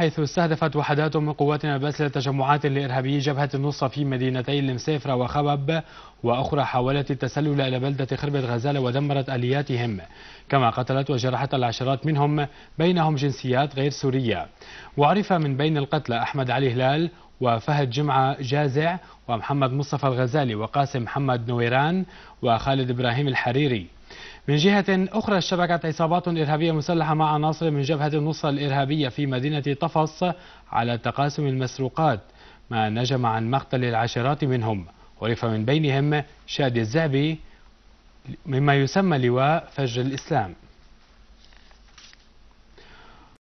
حيث استهدفت وحدات من قواتنا الباسلة تجمعات لإرهابي جبهة النصرة في مدينتي المسيفرة وخبب، وأخرى حاولت التسلل إلى بلدة خربة غزالة ودمرت آلياتهم، كما قتلت وجرحت العشرات منهم بينهم جنسيات غير سورية. وعرف من بين القتلى أحمد علي هلال وفهد جمعة جازع ومحمد مصطفى الغزالي وقاسم محمد نويران وخالد إبراهيم الحريري. من جهة أخرى اشتبكت عصابات إرهابية مسلحة مع عناصر من جبهة النصرة الإرهابية في مدينة طفص على تقاسم المسروقات، ما نجم عن مقتل العشرات منهم، عرف من بينهم شادي الزعبي مما يسمى لواء فجر الاسلام.